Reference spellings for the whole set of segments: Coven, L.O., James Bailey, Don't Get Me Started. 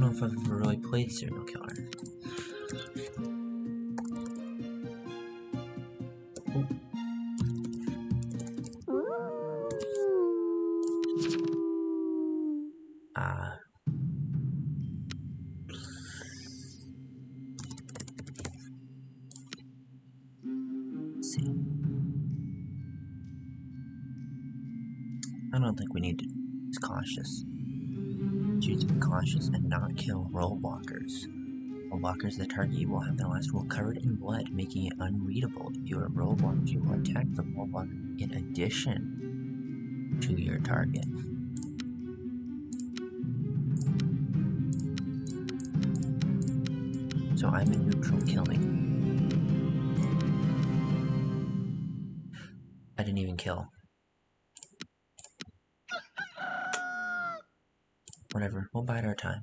don't know if I've ever really played Serial Killer. I don't think we need to be cautious. Choose to be cautious and not kill roll blockers. Roll blockers that target you will have their last roll covered in blood, making it unreadable. If you are roll blocked, you will attack the roll blocker in addition to your target. So I'm in neutral killing. I didn't even kill. Whatever, we'll bide our time.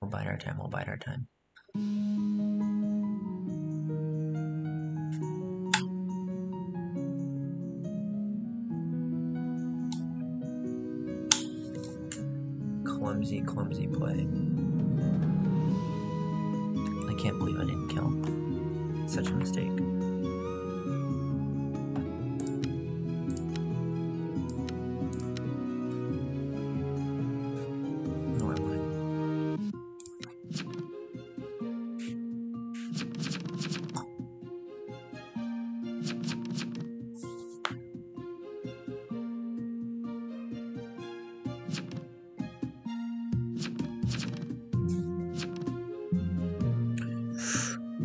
We'll bide our time, we'll bide our time. Clumsy, clumsy play. I can't believe I didn't kill. Such a mistake.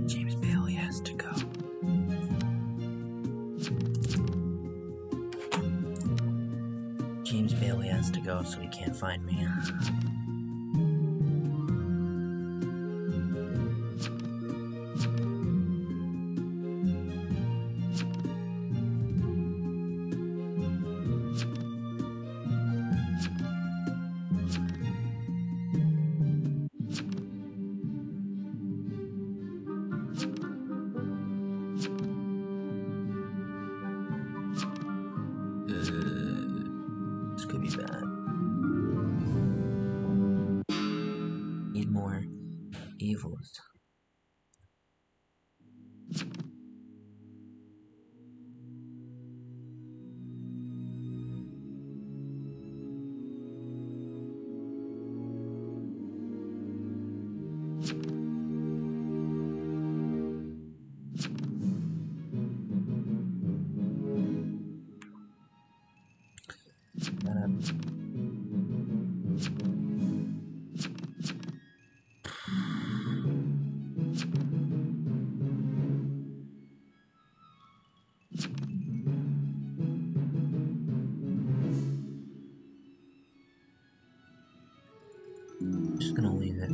James Bailey has to go. James Bailey has to go so he can't find me. Could be bad. Need more evils. I'm just gonna leave it.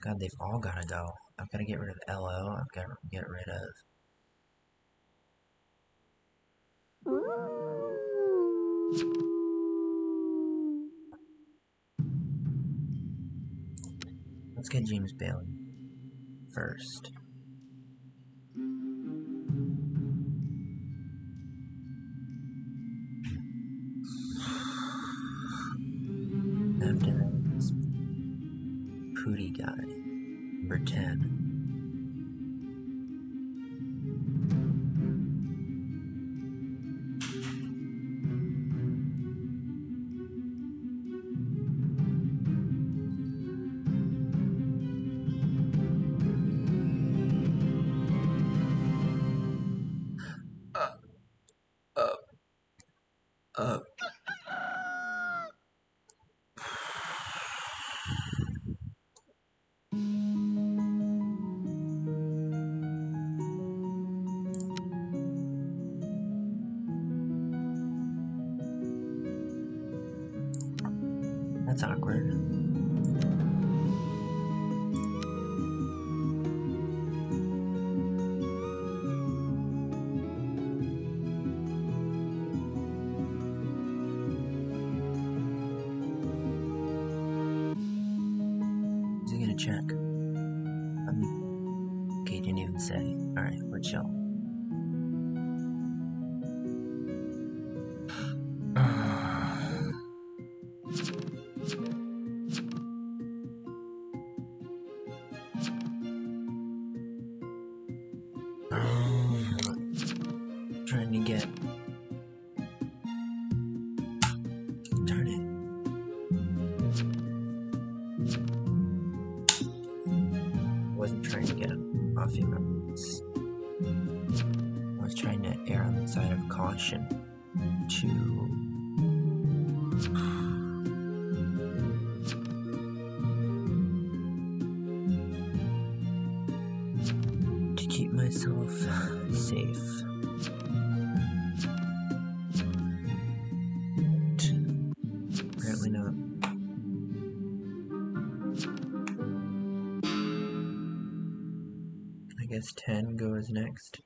God, they've all gotta go. I've gotta get rid of L.O., I've gotta get rid of... Let's get James Bailey first. After this Pooty guy, number 10. That's awkward. check. Okay, didn't even say. Alright, we're chill. I guess 10 goes next.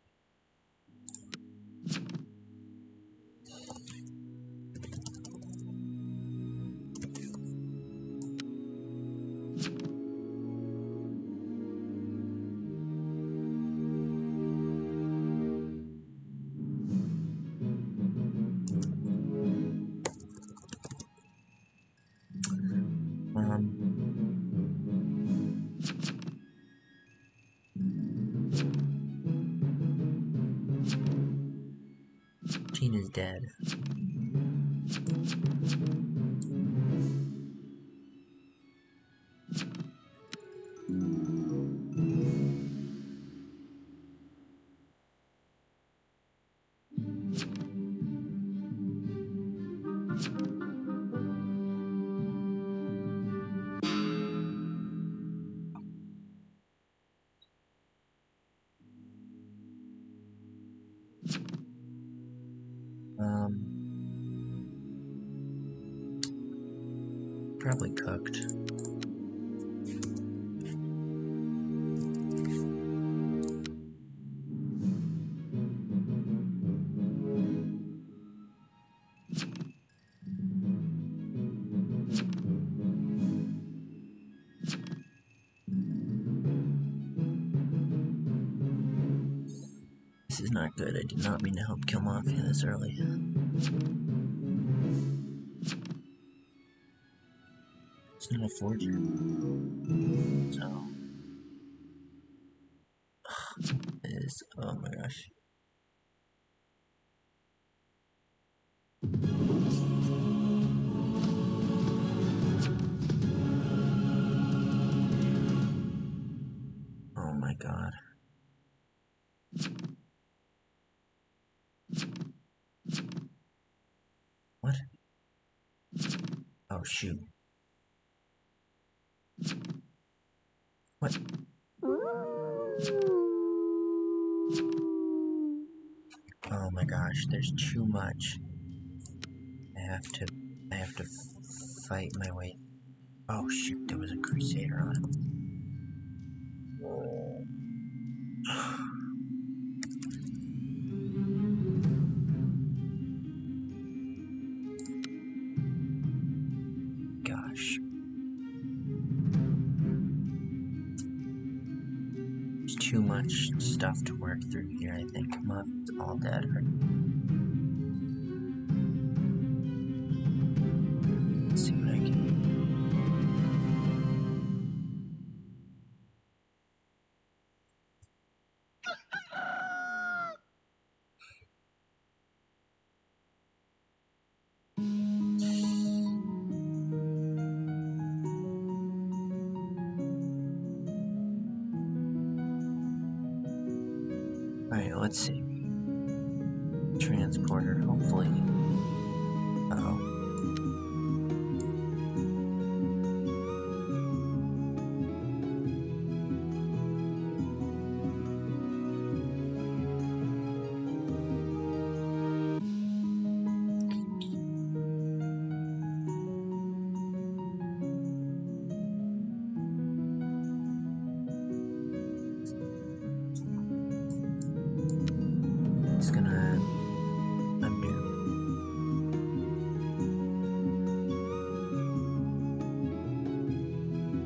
Probably cooked. This is not good. I did not mean to help kill Mafia this early. It's not a forger, so is oh my gosh. Oh my god. What? Oh shoot. What? Oh my gosh, there's too much. I have to fight my way. Oh shoot, there was a crusader on it. Too much stuff to work through here. I think Muff's all dead. Let's see what I can. Let's see. Transporter, hopefully.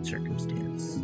Circumstance.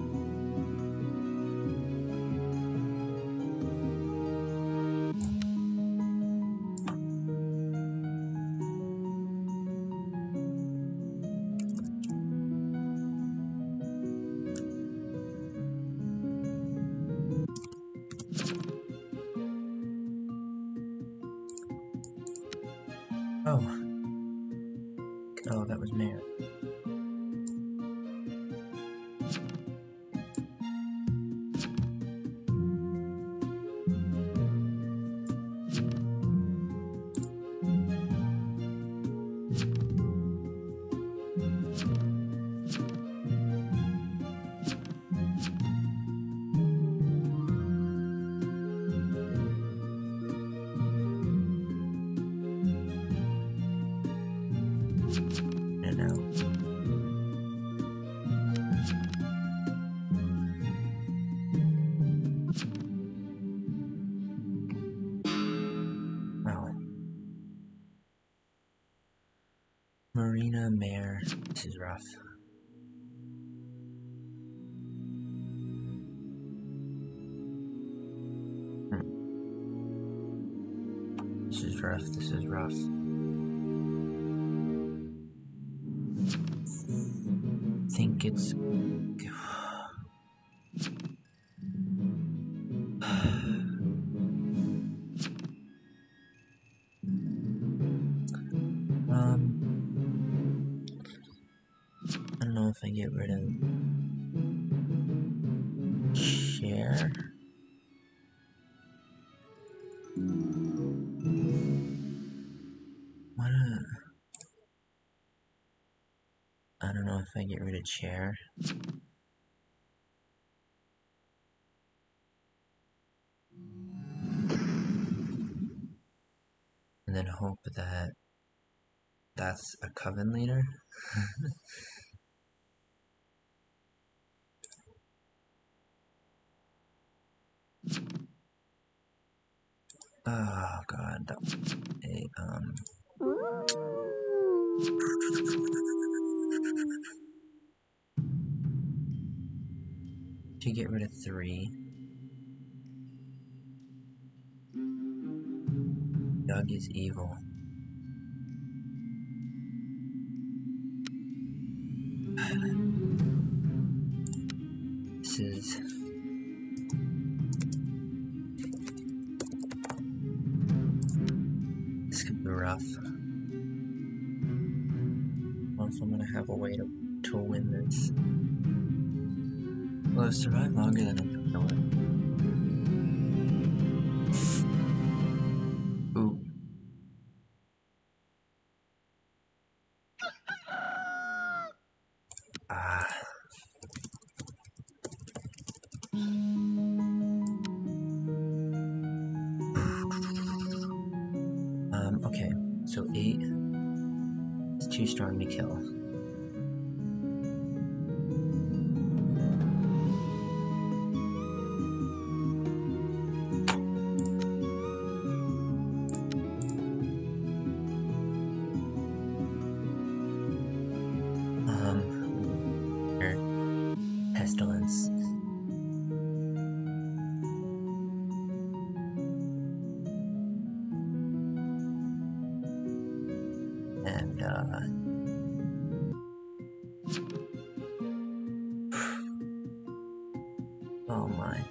his wrath. This is wrath, this is wrath. It's I don't know if I get rid of share. I don't know if I get rid of chair. And then hope that that's a coven leader. Oh god, that was a to get rid of 3. Doug is evil. This is this could be rough. Also, I'm gonna have a way to win this. Well, I've survived longer than I can kill it. Ooh. Ah. Okay, so 8 is too strong to kill. And, oh my.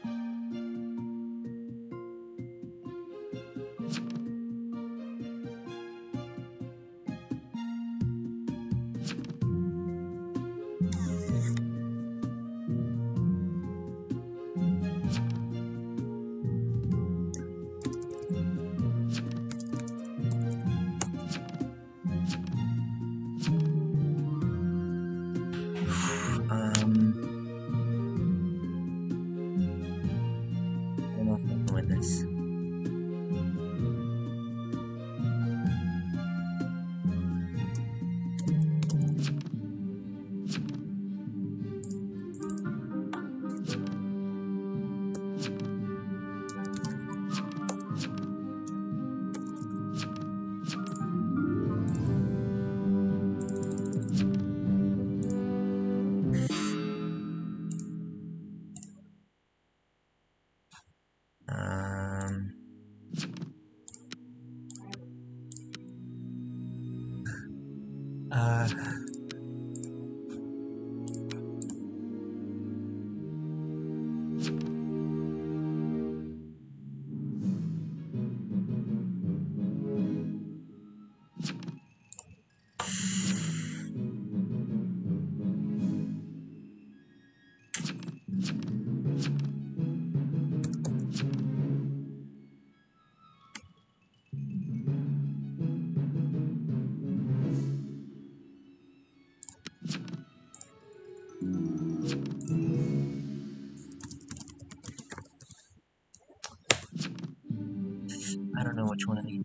Which one of these?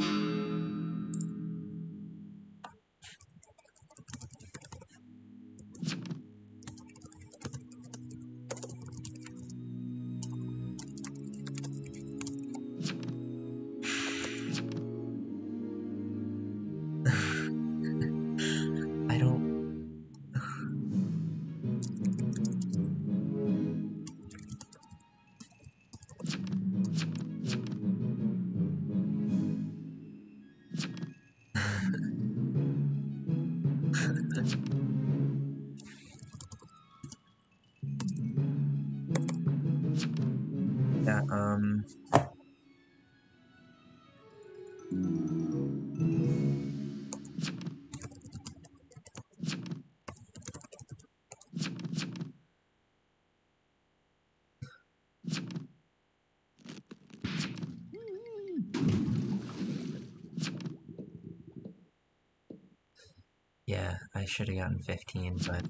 I don't Yeah, yeah, I should have gotten 15, but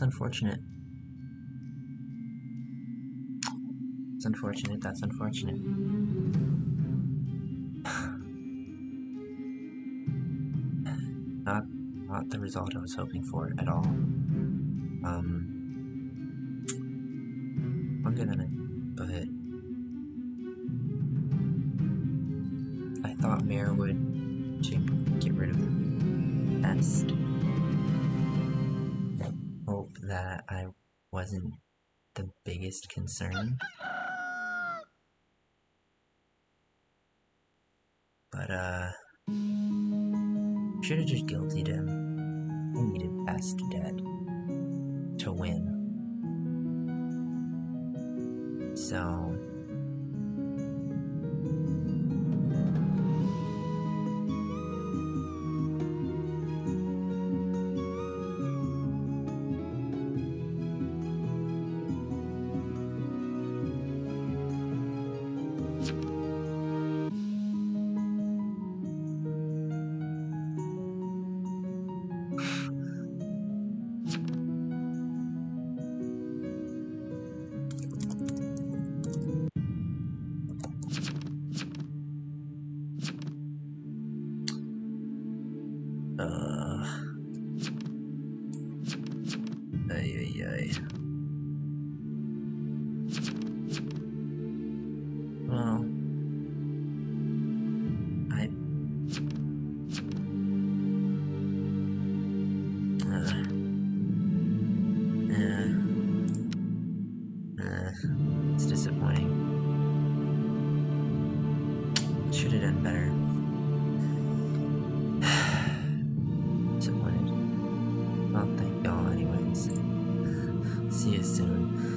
unfortunate. It's unfortunate, that's unfortunate. Not the result I was hoping for at all. I'm gonna but I thought Mare would get rid of the best. That I wasn't the biggest concern, but should have just guiltied him. He needed best dead to win, so see you soon.